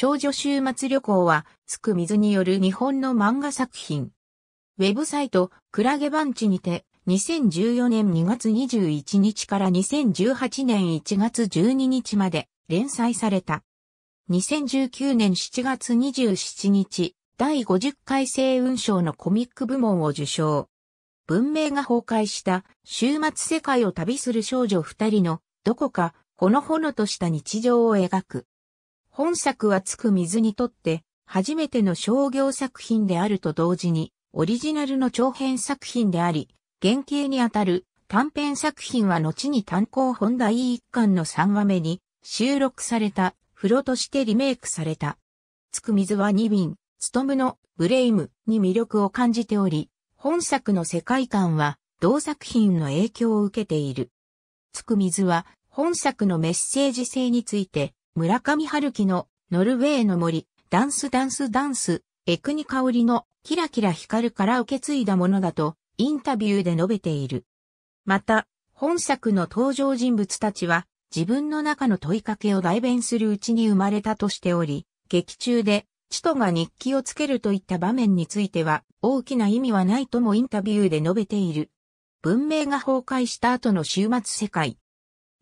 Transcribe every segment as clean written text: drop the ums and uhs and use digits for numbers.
少女週末旅行は、つくみずによる日本の漫画作品。ウェブサイト、くらげバンチにて、2014年2月21日から2018年1月12日まで連載された。2019年7月27日、第50回星雲賞のコミック部門を受賞。文明が崩壊した、終末世界を旅する少女二人の、どこか、ほのほのとした日常を描く。本作はつくみずにとって、初めての商業作品であると同時に、オリジナルの長編作品であり、原型にあたる短編作品は後に単行本第1巻の3話目に収録された付録としてリメイクされた。つくみずはニビン・ツトムのBLAME!に魅力を感じており、本作の世界観は同作品の影響を受けている。つくみずは本作のメッセージ性について、村上春樹のノルウェーの森、ダンスダンスダンス、江國香織のキラキラ光るから受け継いだものだと、インタビューで述べている。また、本作の登場人物たちは自分の中の問いかけを代弁するうちに生まれたとしており、劇中でチトが日記をつけるといった場面については大きな意味はないともインタビューで述べている。文明が崩壊した後の終末世界。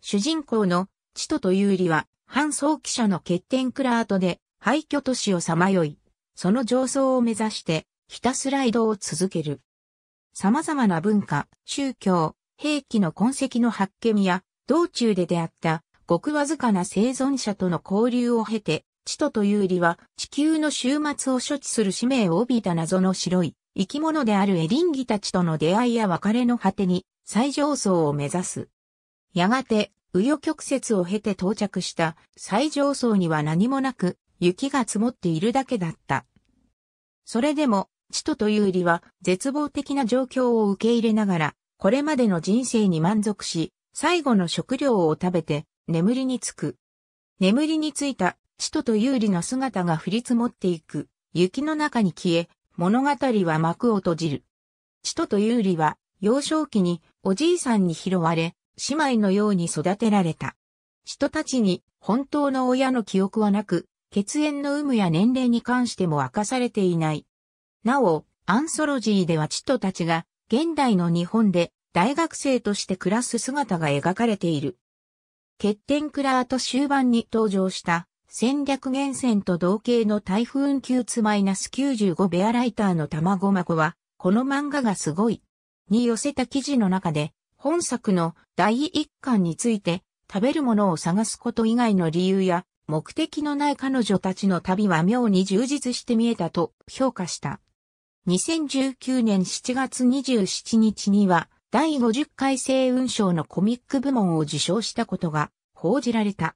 主人公のチトとユーリは半装記者の欠点クラートで廃墟都市をさまよい、その上層を目指してひたすら移動を続ける。様々な文化、宗教、兵器の痕跡の発見や、道中で出会った、ごくわずかな生存者との交流を経て、チトとユーリは地球の終末を処置する使命を帯びた謎の白い生き物であるエリンギたちとの出会いや別れの果てに最上層を目指す。やがて、紆余曲折を経て到着した最上層には何もなく、雪が積もっているだけだった。それでも、チトとユーリは絶望的な状況を受け入れながら、これまでの人生に満足し、最後の食料を食べて眠りにつく。眠りについたチトとユーリの姿が降り積もっていく、雪の中に消え、物語は幕を閉じる。チトとユーリは幼少期におじいさんに拾われ、姉妹のように育てられた。チトたちに本当の親の記憶はなく、血縁の有無や年齢に関しても明かされていない。なお、アンソロジーではチトたちが現代の日本で大学生として暮らす姿が描かれている。欠点クラート終盤に登場した戦略原潜と同型の台風9-95ベアライターの卵孫は、この漫画がすごいに寄せた記事の中で、本作の第1巻について食べるものを探すこと以外の理由や目的のない彼女たちの旅は妙に充実して見えたと評価した。2019年7月27日には第50回星雲賞のコミック部門を受賞したことが報じられた。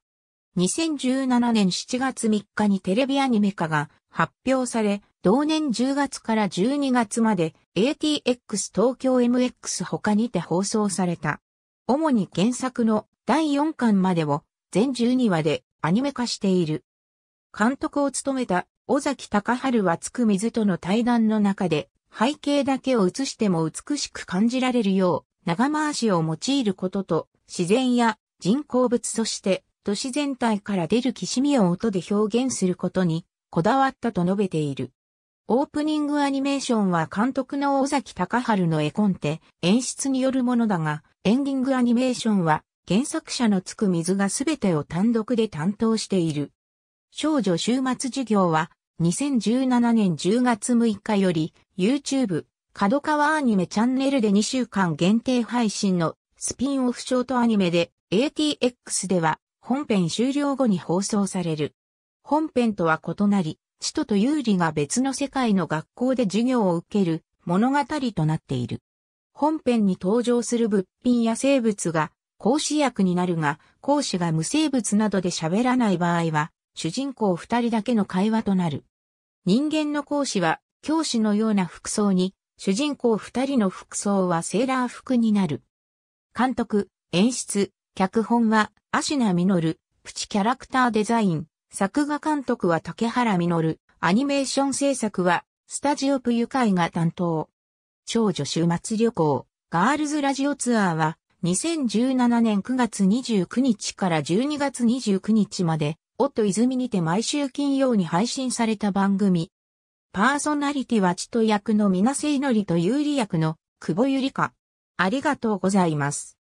2017年7月3日にテレビアニメ化が発表され、同年10月から12月まで AT-X 東京 MX 他にて放送された。主に原作の第4巻までを全12話でアニメ化している。監督を務めた尾崎高春はつくみずとの対談の中で背景だけを映しても美しく感じられるよう長回しを用いることと自然や人工物そして都市全体から出るきしみを音で表現することにこだわったと述べている。オープニングアニメーションは監督の尾崎高春の絵コンテ演出によるものだがエンディングアニメーションは原作者のつくみずがすべてを単独で担当している。少女終末授業は2017年10月6日より YouTube 角川アニメチャンネルで2週間限定配信のスピンオフショートアニメで AT-X では本編終了後に放送される。本編とは異なり、チトとユーリが別の世界の学校で授業を受ける物語となっている。本編に登場する物品や生物が講師役になるが、講師が無生物などで喋らない場合は、主人公二人だけの会話となる。人間の講師は、教師のような服装に、主人公二人の服装はセーラー服になる。監督、演出、脚本は、芦名実、プチキャラクターデザイン、作画監督は竹原実、アニメーション制作は、スタジオぷゆかいが担当。少女終末旅行、ガールズラジオツアーは、2017年9月29日から12月29日まで、音泉にて毎週金曜に配信された番組。パーソナリティは千と役の水無瀬いのりと優里役の久保ゆりか。ありがとうございます。